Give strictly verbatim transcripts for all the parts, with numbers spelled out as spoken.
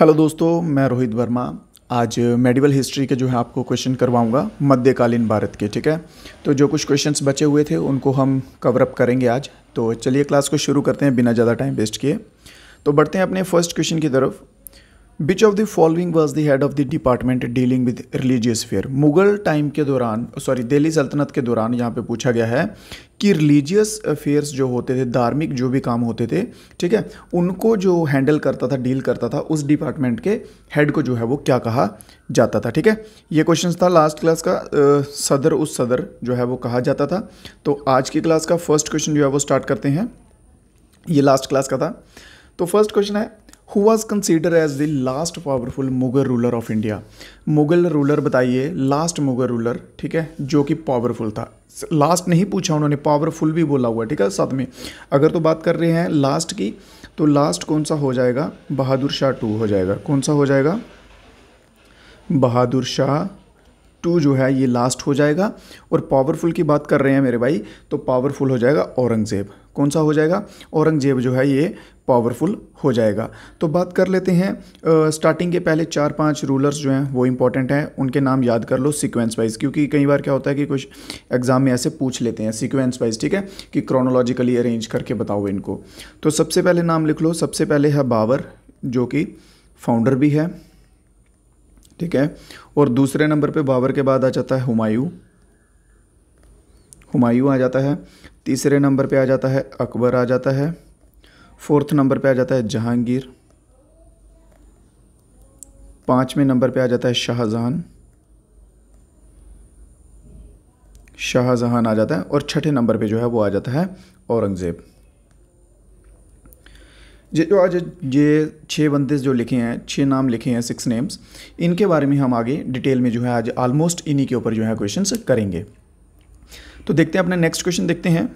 Hello दोस्तों, मैं रोहित वर्मा। आज मेडिवल हिस्ट्री के जो है आपको क्वेश्चन करवाऊंगा मध्यकालीन भारत के, ठीक है। तो जो कुछ क्वेश्चंस बचे हुए थे उनको हम कवरअप करेंगे आज। तो चलिए क्लास को शुरू करते हैं बिना ज़्यादा टाइम वेस्ट किए। तो बढ़ते हैं अपने फर्स्ट क्वेश्चन की तरफ। Which of the following was the head of the department dealing with religious affair. Mughal time के दौरान सॉरी दिल्ली सल्तनत के दौरान यहाँ पे पूछा गया है कि रिलीजियस अफेयर्स जो होते थे, धार्मिक जो भी काम होते थे, ठीक है, उनको जो हैंडल करता था, डील करता था, उस डिपार्टमेंट के हेड को जो है वो क्या कहा जाता था, ठीक है। ये क्वेश्चन था लास्ट क्लास का, आ, सदर उस सदर जो है वो कहा जाता था। तो आज की क्लास का फर्स्ट क्वेश्चन जो है वो स्टार्ट करते हैं। ये लास्ट क्लास का था। तो फर्स्ट क्वेश्चन है Who was considered as the last powerful Mughal ruler of India. Mughal ruler बताइए, लास्ट मुगल रूलर, ठीक है, जो कि पावरफुल था। लास्ट नहीं पूछा उन्होंने, पावरफुल भी बोला हुआ है, ठीक है। साथ में अगर तो बात कर रहे हैं लास्ट की, तो लास्ट कौन सा हो जाएगा, बहादुर शाह टू हो जाएगा। कौन सा हो जाएगा, बहादुर शाह टू जो है ये लास्ट हो जाएगा। और पावरफुल की बात कर रहे हैं मेरे भाई, तो पावरफुल हो जाएगा औरंगज़ेब। कौन सा हो जाएगा, औरंगज़ेब जो है ये पावरफुल हो जाएगा। तो बात कर लेते हैं आ, स्टार्टिंग के पहले चार पांच रूलर्स जो हैं वो इंपॉर्टेंट हैं, उनके नाम याद कर लो सीक्वेंस वाइज, क्योंकि कई बार क्या होता है कि कुछ एग्जाम में ऐसे पूछ लेते हैं सीक्वेंस वाइज, ठीक है, कि क्रोनोलॉजिकली अरेंज करके बताओ इनको। तो सबसे पहले नाम लिख लो। सबसे पहले है बाबर, जो कि फाउंडर भी है, ठीक है। और दूसरे नंबर पे बाबर के बाद आ जाता है हुमायूं, हुमायूं आ जाता है। तीसरे नंबर पे आ जाता है अकबर आ जाता है। फोर्थ नंबर पे आ जाता है जहांगीर। पाँचवें नंबर पे आ जाता है शाहजहान, शाहजहान आ जाता है। और छठे नंबर पे जो है वो आ जाता है औरंगज़ेब। ये जो आज ये छः बंदे जो लिखे हैं, छः नाम लिखे हैं, सिक्स नेम्स, इनके बारे में हम आगे डिटेल में जो है आज ऑलमोस्ट इन्हीं के ऊपर जो है क्वेश्चंस करेंगे। तो देखते हैं अपने नेक्स्ट क्वेश्चन, देखते हैं।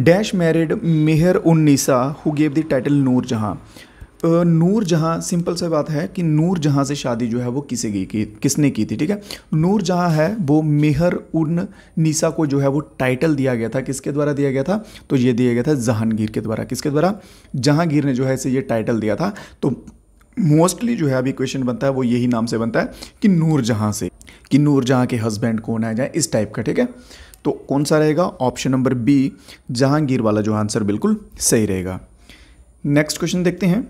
Dash married Mehrunnisa who gave the title Nur Jahan. Nur जहां, सिंपल सा बात है कि नूर जहां से शादी जो है वो किसे की, की किसने की थी, ठीक है। नूर जहां है वो मेहरुन्निसा को जो है वो टाइटल दिया गया था, किसके द्वारा दिया गया था, तो ये दिया गया था जहांगीर के द्वारा। किसके द्वारा, जहांगीर ने जो है इसे ये टाइटल दिया था। तो मोस्टली जो है अभी क्वेश्चन बनता है वो यही नाम से बनता है कि नूर जहां से, कि नूर जहां के हस्बैंड कौन आ जाए, इस टाइप का, ठीक है। तो कौन सा रहेगा, ऑप्शन नंबर बी जहांगीर वाला जो आंसर बिल्कुल सही रहेगा। नेक्स्ट क्वेश्चन देखते हैं।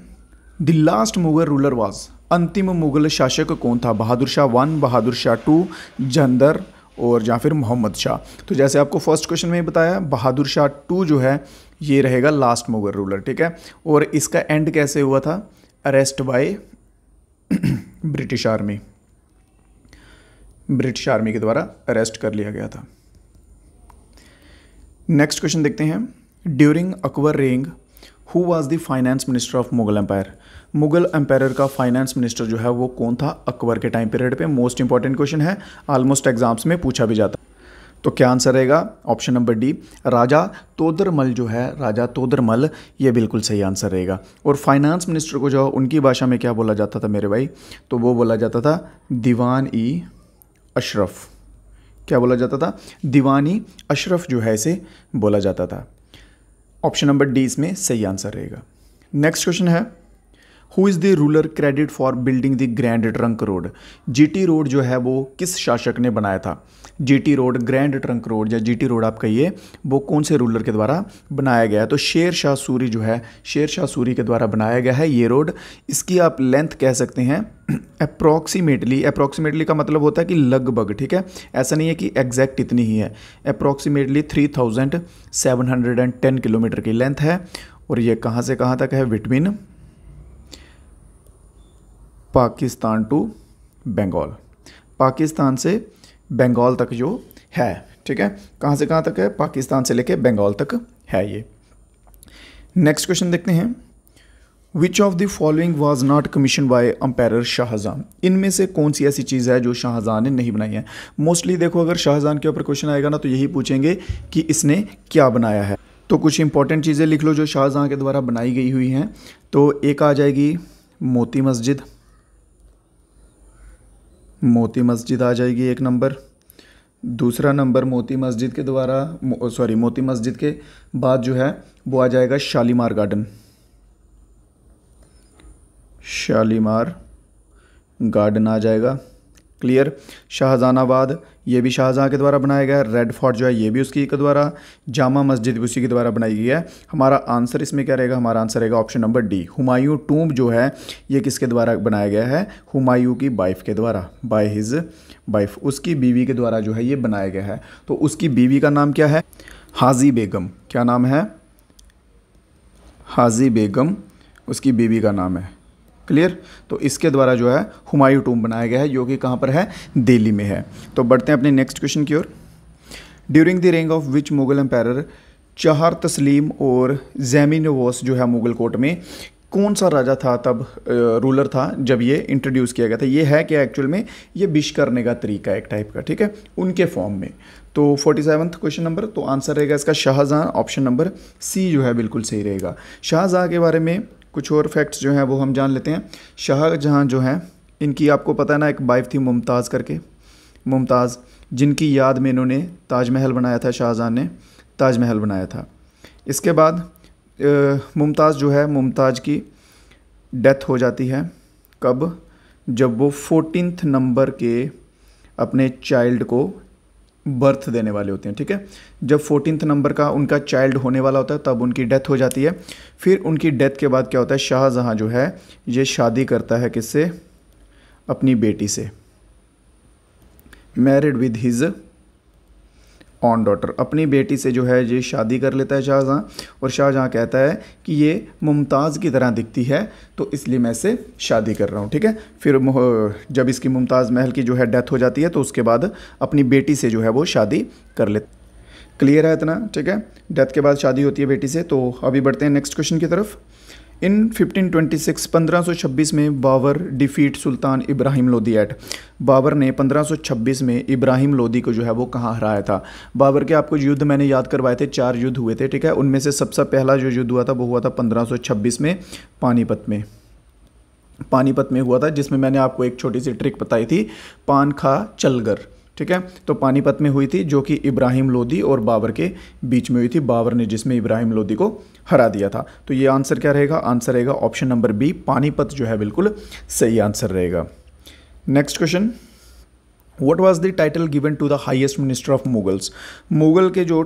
The last Mughal ruler was, अंतिम मुगल शासक कौन था, बहादुर शाह वन, बहादुर शाह टू, जंदर और या फिर मोहम्मद शाह। तो जैसे आपको फर्स्ट क्वेश्चन में ही बताया, बहादुर शाह टू जो है ये रहेगा लास्ट मुगल रूलर, ठीक है। और इसका एंड कैसे हुआ था, arrest by British army, British army के द्वारा अरेस्ट कर लिया गया था। नेक्स्ट क्वेश्चन देखते हैं। ड्यूरिंग अकबर रेंग who was the finance minister of Mughal empire. Mughal empire का फाइनेंस मिनिस्टर जो है वो कौन था अकबर के टाइम पीरियड पे। मोस्ट इंपॉर्टेंट क्वेश्चन है, ऑलमोस्ट एग्जाम्स में पूछा भी जाता है। तो क्या आंसर रहेगा, option number D Raja Todarmal जो है, राजा तोदरमल, ये बिल्कुल सही आंसर रहेगा। और फाइनेंस मिनिस्टर को जो उनकी भाषा में क्या बोला जाता था मेरे भाई, तो वो बोला जाता था दीवान ई अशरफ। क्या बोला जाता था, दीवान ई अशरफ जो है इसे बोला जाता था। ऑप्शन नंबर डी इसमें सही आंसर रहेगा। नेक्स्ट क्वेश्चन है, who is the ruler credit for building the grand trunk road. GT road जो है वो किस शासक ने बनाया था। GT road, grand trunk road या जीटी रोड आप कहिए, वो कौन से रूलर के द्वारा बनाया गया है, तो शेरशाह सूरी जो है, शेरशाह सूरी के द्वारा बनाया गया है ये रोड। इसकी आप लेंथ कह सकते हैं अप्रोक्सीमेटली, अप्रोक्सीमेटली का मतलब होता है कि लगभग, ठीक है, ऐसा नहीं है कि एग्जैक्ट इतनी ही है, approximately three thousand seven hundred and ten kilometer की लेंथ है। और ये कहाँ से कहाँ तक है, बिटवीन पाकिस्तान टू बंगाल, पाकिस्तान से बंगाल तक जो है, ठीक है, कहाँ से कहाँ तक है, पाकिस्तान से लेके बंगाल तक है ये। नेक्स्ट क्वेश्चन देखते हैं। Which of the following was not commission by empire Shahjahan. इनमें से कौन सी ऐसी चीज़ है जो शाहजहां ने नहीं बनाई है। मोस्टली देखो अगर शाहजहां के ऊपर क्वेश्चन आएगा ना तो यही पूछेंगे कि इसने क्या बनाया है। तो कुछ इंपॉर्टेंट चीज़ें लिख लो जो शाहजहां के द्वारा बनाई गई हुई हैं। तो एक आ जाएगी मोती मस्जिद, मोती मस्जिद आ जाएगी एक नंबर। दूसरा नंबर मोती मस्जिद के द्वारा मो, सॉरी मोती मस्जिद के बाद जो है वो आ जाएगा शालीमार गार्डन, शालीमार गार्डन आ जाएगा। क्लियर। शाहजहानाबाद ये भी शाहजहाँ के द्वारा बनाया गया है। रेड फोर्ट जो है ये भी उसकी के द्वारा, जामा मस्जिद भी उसी के द्वारा बनाई गई है। हमारा आंसर इसमें क्या रहेगा? हमारा आंसर रहेगा option number D. Humayun tomb जो है ये किसके द्वारा बनाया गया है? हुमायूं की वाइफ के द्वारा, बाय हिज वाइफ, उसकी बीवी के द्वारा जो है ये बनाया गया है। तो उसकी बीवी का नाम क्या है? हाजी बेगम। क्या नाम है? हाजी बेगम उसकी बीवी का नाम है। क्लियर। तो इसके द्वारा जो है हुमायूं टूम्ब बनाया गया है, जो कि कहाँ पर है? दिल्ली में है। तो बढ़ते हैं अपने नेक्स्ट क्वेश्चन की ओर। ड्यूरिंग द रेंग ऑफ विच मुगल एम्पायर चाहर तस्लीम और जैमी नवास जो है मुगल कोर्ट में कौन सा राजा था, तब रूलर था जब ये इंट्रोड्यूस किया गया था? ये है क्या एक्चुअल में? ये बिश करने का तरीका एक टाइप का, ठीक है, उनके फॉर्म में। तो फोर्टी सेवन्थ क्वेश्चन नंबर, तो आंसर रहेगा इसका शाहजहाँ। ऑप्शन नंबर सी जो है बिल्कुल सही रहेगा। शाहजहाँ के बारे में कुछ और फैक्ट्स जो हैं वो हम जान लेते हैं। शाहजहाँ जो हैं इनकी आपको पता है ना, एक वाइफ थी मुमताज़ करके, मुमताज़, जिनकी याद में इन्होंने ताजमहल बनाया था। शाहजहाँ ने ताजमहल बनाया था। इसके बाद मुमताज़ जो है, मुमताज़ की डेथ हो जाती है कब? जब वो फोर्टीनथ नंबर के अपने चाइल्ड को बर्थ देने वाले होते हैं, ठीक है। जब फोर्टीनथ नंबर का उनका चाइल्ड होने वाला होता है तब उनकी डेथ हो जाती है। फिर उनकी डेथ के बाद क्या होता है? शाहजहाँ जो है ये शादी करता है किससे? अपनी बेटी से, married with his own daughter, अपनी बेटी से जो है ये शादी कर लेता है शाहजहाँ। और शाहजहाँ कहता है कि ये मुमताज़ की तरह दिखती है तो इसलिए मैं इसे शादी कर रहा हूँ, ठीक है। फिर जब इसकी मुमताज़ महल की जो है डेथ हो जाती है तो उसके बाद अपनी बेटी से जो है वो शादी कर लेता है। क्लियर है इतना, ठीक है। डेथ के बाद शादी होती है बेटी से। तो अभी बढ़ते हैं नेक्स्ट क्वेश्चन की तरफ। इन फिफ्टीन ट्वेंटी सिक्स पंद्रह सौ छब्बीस में Babar defeat Sultan Ibrahim Lodi at. Babar ने पंद्रह सौ छब्बीस में इब्राहिम लोदी को जो है वो कहाँ हराया था? बाबर के आपको युद्ध मैंने याद करवाए थे, चार युद्ध हुए थे, ठीक है। उनमें से सबसे पहला जो युद्ध हुआ था वो हुआ था पंद्रह सौ छब्बीस में पानीपत में, पानीपत में हुआ था, जिसमें मैंने आपको एक छोटी सी ट्रिक बताई थी, पान खा चलगर, ठीक है। तो पानीपत में हुई थी, जो कि इब्राहिम लोदी और बाबर के बीच में हुई थी, बाबर ने जिसमें इब्राहिम लोदी को हरा दिया था। तो ये आंसर क्या रहेगा? आंसर रहेगा ऑप्शन नंबर बी, पानीपत जो है बिल्कुल सही आंसर रहेगा। Next question, what was the title given to the highest minister of Mughals? Mughal के जो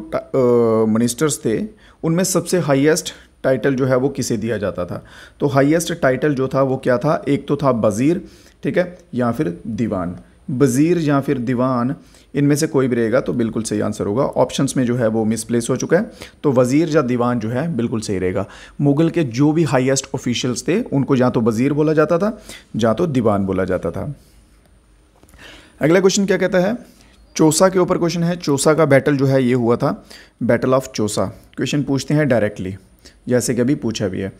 मिनिस्टर्स थे उनमें सबसे हाईएस्ट टाइटल जो है वो किसे दिया जाता था? तो हाईएस्ट टाइटल जो था वो क्या था? एक तो था वजीर, ठीक है, या फिर दीवान। वज़ीर या फिर दीवान, इनमें से कोई भी रहेगा तो बिल्कुल सही आंसर होगा। ऑप्शंस में जो है वो मिसप्लेस हो चुका है, तो वज़ीर या दीवान जो है बिल्कुल सही रहेगा। मुग़ल के जो भी हाईएस्ट ऑफिशियल्स थे उनको या तो वज़ीर बोला जाता था या तो दीवान बोला जाता था। अगला क्वेश्चन क्या कहता है? चौसा के ऊपर क्वेश्चन है। चौसा का बैटल जो है ये हुआ था बैटल ऑफ चौसा। क्वेश्चन पूछते हैं डायरेक्टली, जैसे कि अभी पूछा भी है।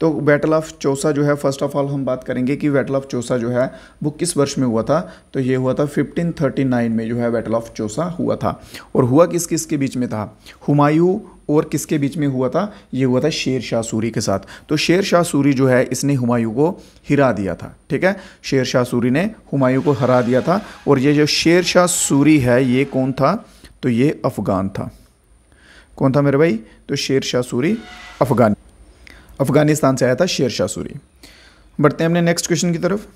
तो बैटल ऑफ चौसा जो है, फर्स्ट ऑफ ऑल हम बात करेंगे कि बैटल ऑफ चौसा जो है वो किस वर्ष में हुआ था? तो ये हुआ था फिफ्टीन थर्टी नाइन में जो है बैटल ऑफ चौसा हुआ था। और हुआ किस किस के बीच में था? हुमायूं और किसके बीच में हुआ था? ये हुआ था शेरशाह सूरी के साथ। तो शेरशाह सूरी जो है इसने हुमायूं को हिरा दिया था, ठीक है। शेरशाह सूरी ने हुमायूं को हरा दिया था। और ये जो शेरशाह सूरी है ये कौन था? तो ये अफ़गान था। कौन था मेरे भाई? तो शेरशाह सूरी अफ़गान, अफगानिस्तान से आया था शेरशाह सूरी। बढ़ते हैं अपने नेक्स्ट क्वेश्चन की तरफ।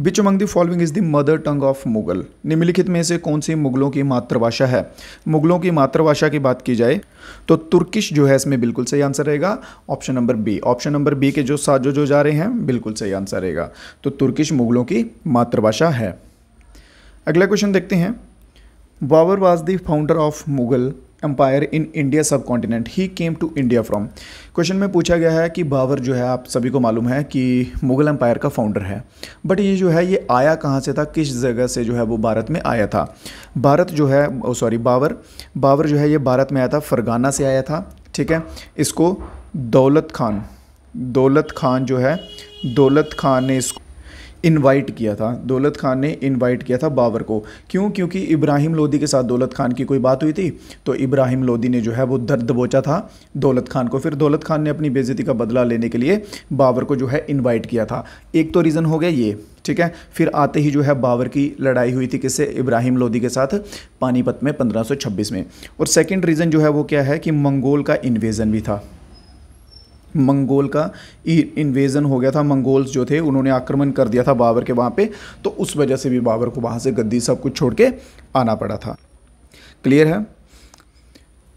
Which among the following is the mother tongue of Mughal? निम्नलिखित में से कौन सी मुगलों की मातृभाषा है? मुगलों की मातृभाषा की बात की जाए तो तुर्किश जो है इसमें बिल्कुल सही आंसर रहेगा। Option number B, option number B के जो साथ जो जो जा रहे हैं बिल्कुल सही आंसर रहेगा। तो तुर्किश मुगलों की मातृभाषा है। अगला क्वेश्चन देखते हैं। Babar was the founder of Mughal empire in India subcontinent, he came to India from. Question में पूछा गया है कि बाबर जो है, आप सभी को मालूम है कि मुगल एम्पायर का फाउंडर है, बट ये जो है ये आया कहाँ से था, किस जगह से जो है वो भारत में आया था? भारत जो है सॉरी बाबर बाबर जो है ये भारत में आया था, फरगाना से आया था, ठीक है। इसको दौलत खान दौलत खान जो है दौलत खान ने इसको इनवाइट किया था। दौलत खान ने इनवाइट किया था बाबर को। क्यों? क्योंकि इब्राहिम लोदी के साथ दौलत खान की कोई बात हुई थी, तो इब्राहिम लोदी ने जो है वो दर्द बोचा था दौलत खान को। फिर दौलत खान ने अपनी बेइज्जती का बदला लेने के लिए बाबर को जो है इनवाइट किया था। एक तो रीज़न हो गया ये, ठीक है। फिर आते ही जो है बाबर की लड़ाई हुई थी किससे? इब्राहिम लोदी के साथ पानीपत में पंद्रह सौ छब्बीस में। और सेकेंड रीज़न जो है वो क्या है कि मंगोल का इन्वेज़न भी था। मंगोल का इन्वेजन हो गया था, मंगोल्स जो थे उन्होंने आक्रमण कर दिया था बाबर के वहाँ पे, तो उस वजह से भी बाबर को वहाँ से गद्दी सब कुछ छोड़ के आना पड़ा था। क्लियर है?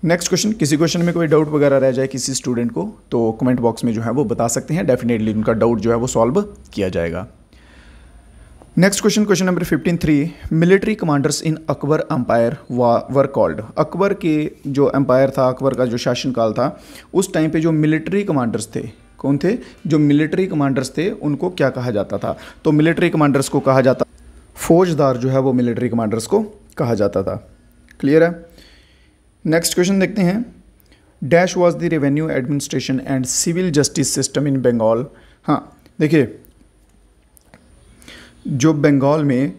नेक्स्ट क्वेश्चन, किसी क्वेश्चन में कोई डाउट वगैरह रह जाए किसी स्टूडेंट को तो कमेंट बॉक्स में जो है वो बता सकते हैं, डेफिनेटली उनका डाउट जो है वो सॉल्व किया जाएगा। Next question, question number fifteen, three military commanders in Akbar empire were called. Akbar के जो एम्पायर था, अकबर का जो शासनकाल था, उस टाइम पे जो मिलिट्री कमांडर्स थे, कौन थे जो मिलिट्री कमांडर्स थे, उनको क्या कहा जाता था? तो मिलिट्री कमांडर्स को कहा जाता, फौजदार जो है वो मिलिट्री कमांडर्स को कहा जाता था। क्लियर है? नेक्स्ट क्वेश्चन देखते हैं, dash was the revenue administration and civil justice system in Bengal. हाँ देखिए, जो बंगाल में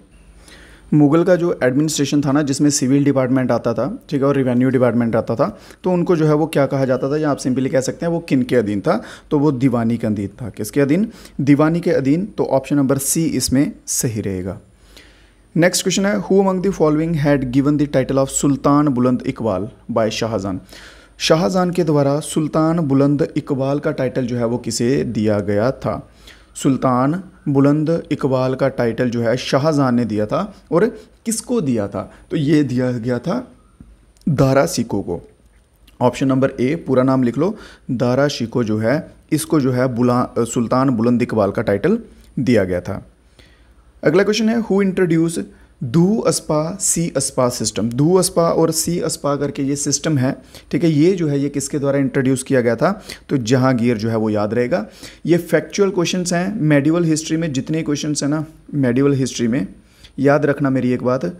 मुग़ल का जो एडमिनिस्ट्रेशन था ना, जिसमें सिविल डिपार्टमेंट आता था, ठीक है, और रिवेन्यू डिपार्टमेंट आता था, तो उनको जो है वो क्या कहा जाता था, या आप सिंपली कह सकते हैं वो किन के अधीन था? तो वो दीवानी के अधीन था। किसके अधीन? दीवानी के अधीन। तो ऑप्शन नंबर सी इसमें सही रहेगा। नेक्स्ट क्वेश्चन है, who among the following had given the title of Sultan Buland Iqbal bye Shah Jahan. Shah Jahan के द्वारा सुल्तान बुलंद इकबाल का टाइटल जो है वो किसे दिया गया था? सुल्तान बुलंद इकबाल का टाइटल जो है शाहजहां ने दिया था, और किसको दिया था? तो ये दिया गया था दारा शिकोह को। ऑप्शन नंबर ए, पूरा नाम लिख लो, दारा शिकोह जो है इसको जो है बुला सुल्तान बुलंद इकबाल का टाइटल दिया गया था। अगला क्वेश्चन है, हु इंट्रोड्यूस दू अस्पा सी अस्पा सिस्टम। दू अस्पा और सी अस्पा करके ये सिस्टम है, ठीक है, ये जो है ये किसके द्वारा इंट्रोड्यूस किया गया था? तो जहांगीर जो है वो याद रहेगा। ये फैक्चुअल क्वेश्चंस हैं, मेडिवल हिस्ट्री में जितने क्वेश्चंस हैं ना, मेडिवल हिस्ट्री में याद रखना मेरी एक बात,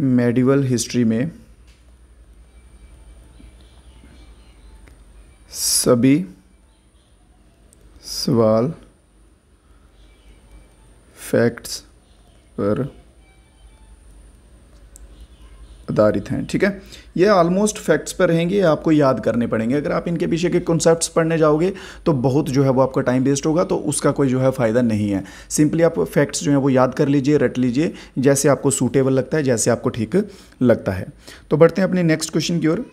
मेडिवल हिस्ट्री में सभी सवाल फैक्ट्स पर आधारित हैं, ठीक है, ये ऑलमोस्ट फैक्ट्स पर रहेंगे, आपको याद करने पड़ेंगे। अगर आप इनके पीछे के कॉन्सेप्ट्स पढ़ने जाओगे तो बहुत जो है वो आपका टाइम वेस्ट होगा, तो उसका कोई जो है फ़ायदा नहीं है। सिंपली आप फैक्ट्स जो है वो याद कर लीजिए, रट लीजिए, जैसे आपको सूटेबल लगता है, जैसे आपको ठीक लगता है। तो बढ़ते हैं अपने नेक्स्ट क्वेश्चन की ओर।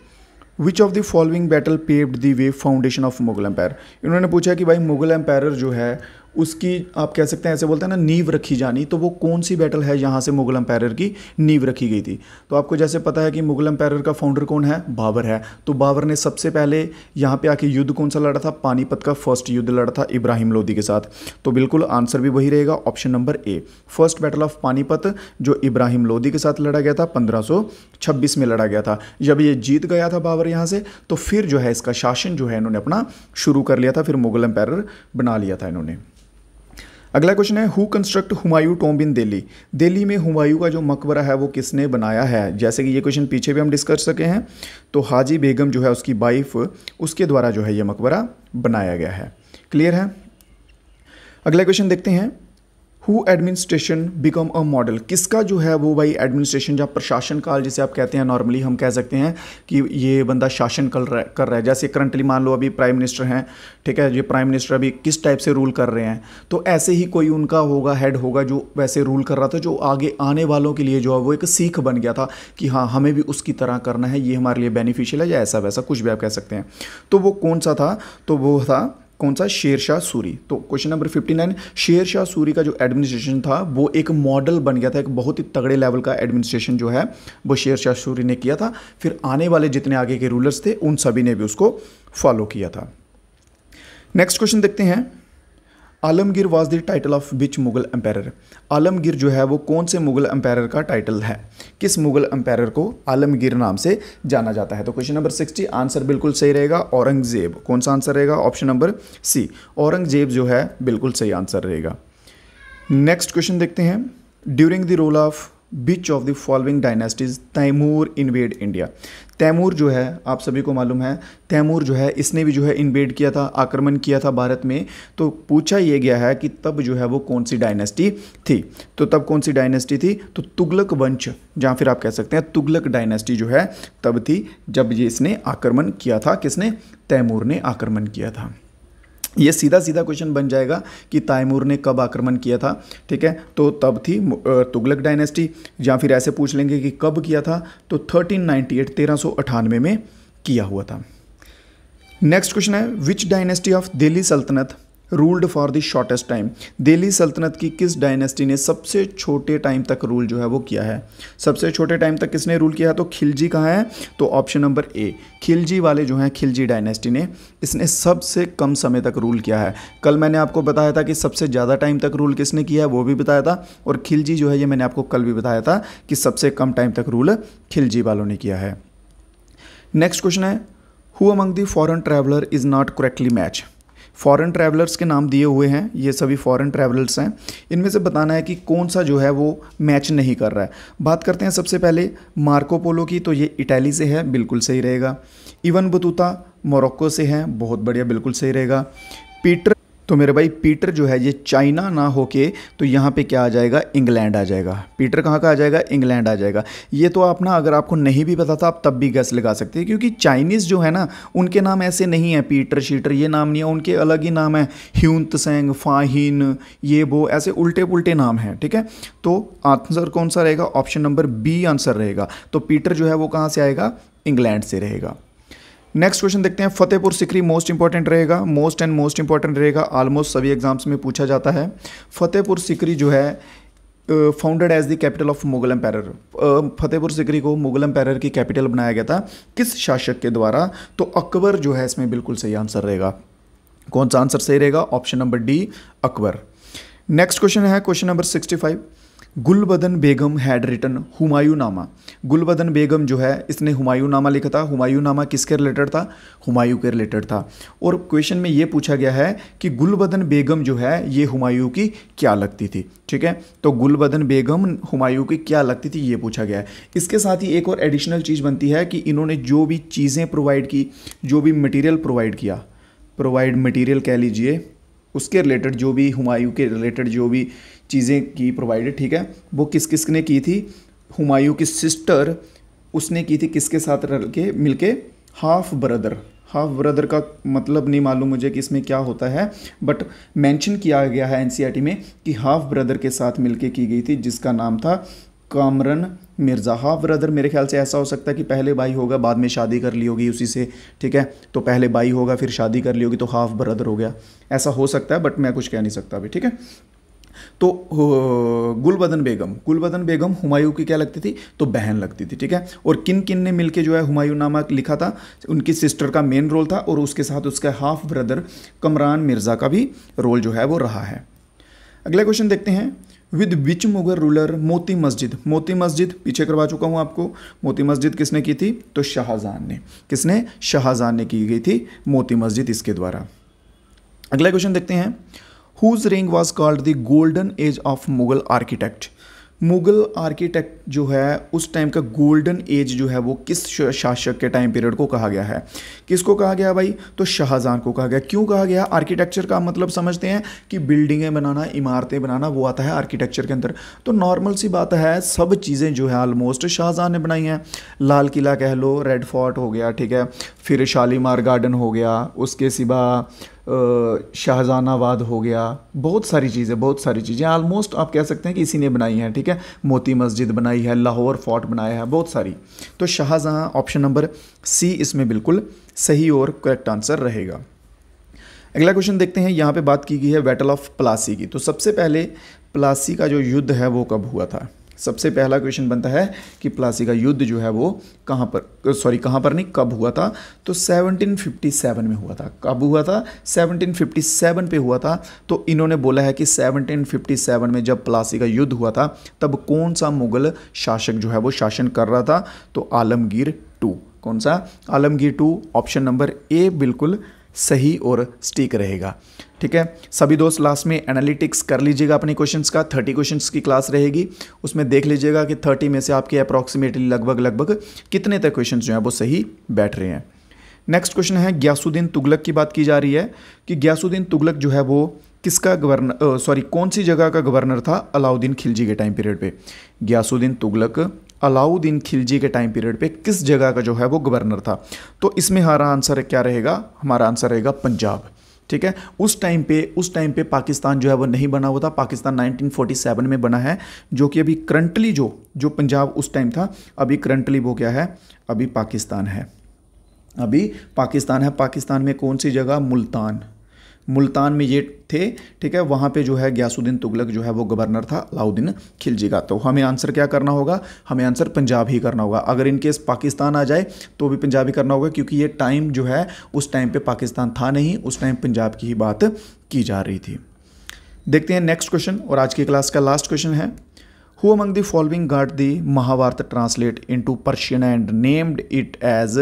Which of the following battle paved the way foundation of Mughal empire. इन्होंने पूछा कि भाई मुगल एम्पायर जो है उसकी आप कह सकते हैं, ऐसे बोलते हैं ना, नींव रखी जानी, तो वो कौन सी बैटल है यहाँ से मुगल एम्पायर की नींव रखी गई थी? तो आपको जैसे पता है कि मुगल एम्पायर का फाउंडर कौन है? बाबर है। तो बाबर ने सबसे पहले यहाँ पे आके युद्ध कौन सा लड़ा था? पानीपत का फर्स्ट युद्ध लड़ा था इब्राहिम लोदी के साथ। तो बिल्कुल आंसर भी वही रहेगा, option number A, first battle of Panipat जो इब्राहिम लोदी के साथ लड़ा गया था पंद्रह सौ छब्बीस में लड़ा गया था। जब ये जीत गया था बाबर यहाँ से, तो फिर जो है इसका शासन जो है इन्होंने अपना शुरू कर लिया था, फिर मुगल एम्पायर बना लिया था इन्होंने। अगला क्वेश्चन है, who construct Humayun tomb in Delhi. Delhi में हुमायूं का जो मकबरा है वो किसने बनाया है? जैसे कि ये क्वेश्चन पीछे भी हम डिस्कस सके हैं, तो हाजी बेगम जो है उसकी वाइफ, उसके द्वारा जो है ये मकबरा बनाया गया है। क्लियर है? अगला क्वेश्चन देखते हैं, who administration become a model. किसका जो है वो भाई एडमिनिस्ट्रेशन या प्रशासन काल, जिसे आप कहते हैं, नॉर्मली हम कह सकते हैं कि ये बंदा शासन कर रहा कर रहा है। जैसे करंटली मान लो अभी प्राइम मिनिस्टर हैं, ठीक है, ये प्राइम मिनिस्टर अभी किस टाइप से रूल कर रहे हैं, तो ऐसे ही कोई उनका होगा, हेड होगा, जो वैसे रूल कर रहा था, जो आगे आने वालों के लिए जो है वो एक सीख बन गया था कि हाँ हमें भी उसकी तरह करना है, ये हमारे लिए बेनिफिशियल है, या ऐसा वैसा कुछ भी आप कह सकते हैं। तो वो कौन सा था? तो वो था कौन सा? शेरशाह सूरी। तो question number fifty nine, Shershah Suri का जो एडमिनिस्ट्रेशन था वो एक मॉडल बन गया था, एक बहुत ही तगड़े लेवल का एडमिनिस्ट्रेशन जो है वो शेरशाह सूरी ने किया था। फिर आने वाले जितने आगे के रूलर्स थे उन सभी ने भी उसको फॉलो किया था। नेक्स्ट क्वेश्चन देखते हैं, Alamgir was the title of which Mughal empire. Alamgir जो है वो कौन से मुगल एम्पायर का टाइटल है, किस मुगल एम्पायर को आलमगीर नाम से जाना जाता है? तो क्वेश्चन नंबर सिक्सटी, आंसर बिल्कुल सही रहेगा औरंगजेब। कौन सा आंसर रहेगा? ऑप्शन नंबर सी, औरंगजेब जो है बिल्कुल सही आंसर रहेगा। नेक्स्ट क्वेश्चन देखते हैं, during the role of which of the following dynasties Taimur invade India. Taimur जो है आप सभी को मालूम है, तैमूर जो है इसने भी जो है इन्वेड किया था, आक्रमण किया था भारत में। तो पूछा यह गया है कि तब जो है वो कौन सी डायनेस्टी थी, तो तब कौन सी डायनेस्टी थी? तो तुगलक वंश, जहाँ फिर आप कह सकते हैं तुगलक डायनेस्टी जो है तब थी जब ये इसने आक्रमण किया था। किसने? तैमूर ने आक्रमण किया था। ये सीधा सीधा क्वेश्चन बन जाएगा कि तैमूर ने कब आक्रमण किया था, ठीक है, तो तब थी तुगलक डायनेस्टी। या फिर ऐसे पूछ लेंगे कि कब किया था, तो तेरह सौ अट्ठानवे में किया हुआ था। नेक्स्ट क्वेश्चन है, विच dynasty of Delhi Sultanat ruled for the shortest time? Delhi Sultanat की किस डायनेस्टी ने सबसे छोटे टाइम तक रूल जो है वो किया है? सबसे छोटे टाइम तक किसने रूल किया है? तो खिलजी कहाँ है? तो ऑप्शन नंबर ए, खिलजी वाले जो हैं खिलजी डायनेस्टी ने, इसने सबसे कम समय तक रूल किया है। कल मैंने आपको बताया था कि सबसे ज़्यादा टाइम तक रूल किसने किया है, वो भी बताया था, और खिलजी जो है ये मैंने आपको कल भी बताया था कि सबसे कम टाइम तक रूल खिलजी वालों ने किया है। नेक्स्ट क्वेश्चन है, who among the foreign traveller is not correctly match? Foreign travellers के नाम दिए हुए हैं, ये सभी फॉरेन ट्रैवलर्स हैं, इनमें से बताना है कि कौन सा जो है वो मैच नहीं कर रहा है। बात करते हैं सबसे पहले मार्को पोलो की, तो ये इटली से है, बिल्कुल सही रहेगा। इवन बतूता मोरक्को से है, बहुत बढ़िया, बिल्कुल सही रहेगा। पीटर, तो मेरे भाई पीटर जो है ये चाइना ना होके तो यहाँ पे क्या आ जाएगा, इंग्लैंड आ जाएगा। पीटर कहाँ का आ जाएगा, इंग्लैंड आ जाएगा। ये तो आप ना, अगर आपको नहीं भी पता था आप तब भी गैस लगा सकते हैं, क्योंकि चाइनीज़ जो है ना उनके नाम ऐसे नहीं है, पीटर शीटर ये नाम नहीं है, उनके अलग ही नाम है, ह्यूंतसेंग, फाहिन, ये वो, ऐसे उल्टे पुलटे नाम हैं, ठीक है। तो आंसर कौन सा रहेगा, ऑप्शन नंबर बी आंसर रहेगा। तो पीटर जो है वो कहाँ से आएगा, इंग्लैंड से रहेगा। नेक्स्ट क्वेश्चन देखते हैं, फतेहपुर सिकरी मोस्ट इंपॉर्टेंट रहेगा, मोस्ट एंड मोस्ट इंपॉर्टेंट रहेगा, ऑलमोस्ट सभी एग्जाम्स में पूछा जाता है। फतेहपुर सिकरी जो है founded as the capital of Mughal empire, Fatehpur Sikri को मुगल एम्पायर की कैपिटल बनाया गया था किस शासक के द्वारा? तो अकबर जो है इसमें बिल्कुल सही आंसर रहेगा। कौन सा आंसर सही रहेगा, option number D, Akbar. Next question है, question number sixty five, Gulbadan Begum had written Humayun Nama. Gulbadan Begum जो है इसने हुमायूं नामा लिखा था। हुमायूं नामा किसके रिलेटेड था, हुमायूं के रिलेटेड था। और क्वेश्चन में ये पूछा गया है कि गुलबदन बेगम जो है ये हुमायूं की क्या लगती थी, ठीक है। तो गुलबदन बेगम हुमायूं की क्या लगती थी ये पूछा गया है। इसके साथ ही एक और एडिशनल चीज़ बनती है कि इन्होंने जो भी चीज़ें प्रोवाइड की, जो भी मटीरियल प्रोवाइड किया, प्रोवाइड मटीरियल कह लीजिए, उसके रिलेटेड जो भी हुमायूं के रिलेटेड जो भी चीज़ें की प्रोवाइडेड, ठीक है, वो किस किस ने की थी? हुमायूं की सिस्टर, उसने की थी किसके साथ रल के मिलके, हाफ ब्रदर। हाफ ब्रदर का मतलब नहीं मालूम मुझे कि इसमें क्या होता है, बट मेंशन किया गया है एनसीईआरटी में कि हाफ ब्रदर के साथ मिलके की गई थी, जिसका नाम था कामरन मिर्ज़ा। हाफ ब्रदर मेरे ख्याल से ऐसा हो सकता है कि पहले भाई होगा, बाद में शादी कर ली होगी उसी से, ठीक है। तो पहले भाई होगा फिर शादी कर ली होगी, तो हाफ ब्रदर हो गया, ऐसा हो सकता है, बट मैं कुछ कह नहीं सकता अभी, ठीक है। तो गुलबदन बेगम, गुलबदन बेगम हुमायूं की क्या लगती थी? तो बहन लगती थी, ठीक है। और किन किन ने मिलके जो है हुमायूं नामा लिखा था, उनकी सिस्टर का मेन रोल था, और उसके साथ उसका हाफ ब्रदर कामरान मिर्ज़ा का भी रोल जो है वो रहा है। अगला क्वेश्चन देखते हैं, with which Mughal ruler Moti Masjid. Moti Masjid पीछे करवा चुका हूँ आपको, मोती मस्जिद किसने की थी? तो शाहजहान ने। किसने? शाहजहां ने की गई थी मोती मस्जिद इसके द्वारा। अगला क्वेश्चन देखते हैं, हुज रिंग was called the golden age of Mughal architect. Mughal architect जो है उस टाइम का गोल्डन एज जो है वो किस शासक के टाइम पीरियड को कहा गया है? किसको कहा गया भाई? तो शाहजहां को कहा गया। क्यों कहा गया? आर्किटेक्चर का मतलब समझते हैं कि बिल्डिंगें बनाना, इमारतें बनाना, वो आता है आर्किटेक्चर के अंदर। तो नॉर्मल सी बात है, सब चीज़ें जो है ऑलमोस्ट शाहजहां ने बनाई हैं। लाल किला कह लो, रेड फोर्ट हो गया, ठीक है, फिर शालीमार गार्डन हो गया, उसके सिवा शाहजहानाबाद हो गया, बहुत सारी चीज़ें, बहुत सारी चीज़ें ऑलमोस्ट आप कह सकते हैं कि इसी ने बनाई हैं, ठीक है। मोती मस्जिद बनाई है, लाहौर फोर्ट बनाया है, बहुत सारी। तो शाहजहां ऑप्शन नंबर सी इसमें बिल्कुल सही और करेक्ट आंसर रहेगा। अगला क्वेश्चन देखते हैं, यहाँ पे बात की गई है बैटल ऑफ प्लासी की। तो सबसे पहले प्लासी का जो युद्ध है वो कब हुआ था? सबसे पहला क्वेश्चन बनता है कि प्लासी का युद्ध जो है वो कहाँ पर, सॉरी कहाँ पर नहीं, कब हुआ था? तो सत्रह सौ सत्तावन में हुआ था। कब हुआ था? सत्रह सौ सत्तावन पे हुआ था। तो इन्होंने बोला है कि सत्रह सौ सत्तावन में जब प्लासी का युद्ध हुआ था तब कौन सा मुग़ल शासक जो है वो शासन कर रहा था? तो आलमगीर टू। कौन सा? Alamgir two. Option number A बिल्कुल सही और स्टिक रहेगा, ठीक है। सभी दोस्त लास्ट में एनालिटिक्स कर लीजिएगा अपने क्वेश्चंस का। थर्टी क्वेश्चंस की क्लास रहेगी, उसमें देख लीजिएगा कि थर्टी में से आपके अप्रॉक्सीमेटली लगभग लगभग कितने तक क्वेश्चंस जो हैं वो सही बैठ रहे हैं। नेक्स्ट क्वेश्चन है, गयासुद्दीन तुगलक की बात की जा रही है कि गयासुद्दीन तुगलक जो है वो किसका गवर्नर, सॉरी कौन सी जगह का गवर्नर था अलाउद्दीन खिलजी के टाइम पीरियड पे? गयासुद्दीन तुगलक अलाउद्दीन खिलजी के टाइम पीरियड पे किस जगह का जो है वो गवर्नर था? तो इसमें हमारा आंसर क्या रहेगा? हमारा आंसर रहेगा पंजाब, ठीक है। उस टाइम पे उस टाइम पे पाकिस्तान जो है वो नहीं बना हुआ था। पाकिस्तान नाइनटीन फोर्टी सेवन में बना है, जो कि अभी करंटली जो जो पंजाब उस टाइम था, अभी करंटली वो क्या है, अभी पाकिस्तान है। अभी पाकिस्तान है, पाकिस्तान में कौन सी जगह, मुल्तान, मुल्तान में ये थे, ठीक है। वहाँ पे जो है गयासुद्दीन तुगलक जो है वो गवर्नर था अलाउद्दीन खिलजी का। तो हमें आंसर क्या करना होगा, हमें आंसर पंजाब ही करना होगा। अगर इनकेस पाकिस्तान आ जाए तो भी पंजाब ही करना होगा, क्योंकि ये टाइम जो है उस टाइम पे पाकिस्तान था नहीं, उस टाइम पंजाब की ही बात की जा रही थी। देखते हैं नेक्स्ट क्वेश्चन और आज की क्लास का लास्ट क्वेश्चन है, who among the following got the Mahabharata translate into Persian and named it as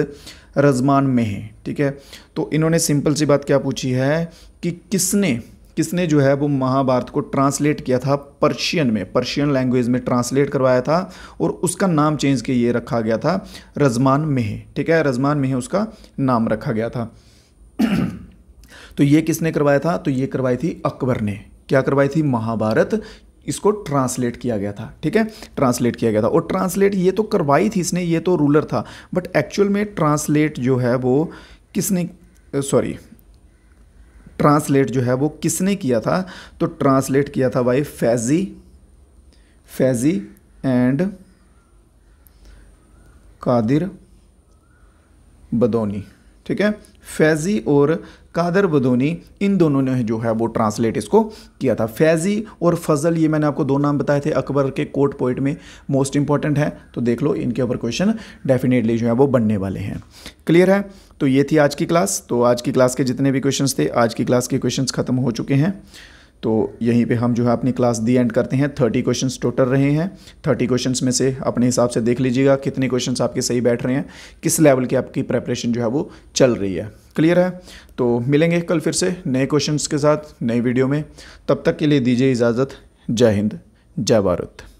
Razmnama में, ठीक है। तो इन्होंने सिंपल सी बात क्या पूछी है कि किसने किसने जो है वो महाभारत को ट्रांसलेट किया था पर्शियन में, पर्शियन लैंग्वेज में ट्रांसलेट करवाया था, और उसका नाम चेंज के ये रखा गया था रजमान में, ठीक है, रजमान में उसका नाम रखा गया था। तो ये किसने करवाया था, तो ये करवाई थी अकबर ने। क्या करवाई थी, महाभारत, इसको ट्रांसलेट किया गया था, ठीक है, ट्रांसलेट किया गया था। और ट्रांसलेट ये तो करवाई थी इसने, ये तो रूलर था, बट एक्चुअल में ट्रांसलेट जो है वो किसने, सॉरी ट्रांसलेट जो है वो किसने किया था, तो ट्रांसलेट किया था भाई फैजी फैजी एंड कादिर बदौनी, ठीक है। फैजी और कादर बदौनी, इन दोनों ने जो है वो ट्रांसलेट इसको किया था। फैजी और फजल, ये मैंने आपको दो नाम बताए थे अकबर के कोर्ट पोइट में, मोस्ट इंपॉर्टेंट है, तो देख लो इनके ऊपर क्वेश्चन डेफिनेटली जो है वो बनने वाले हैं। क्लियर है। तो ये थी आज की क्लास। तो आज की क्लास के जितने भी क्वेश्चंस थे, आज की क्लास के क्वेश्चंस खत्म हो चुके हैं। तो यहीं पे हम जो है अपनी क्लास दी एंड करते हैं। थर्टी क्वेश्चंस टोटल रहे हैं। थर्टी क्वेश्चंस में से अपने हिसाब से देख लीजिएगा कितने क्वेश्चंस आपके सही बैठ रहे हैं, किस लेवल की आपकी प्रेपरेशन जो है वो चल रही है। क्लियर है। तो मिलेंगे कल फिर से नए क्वेश्चंस के साथ, नई वीडियो में। तब तक के लिए दीजिए इजाज़त। जय हिंद, जय भारत।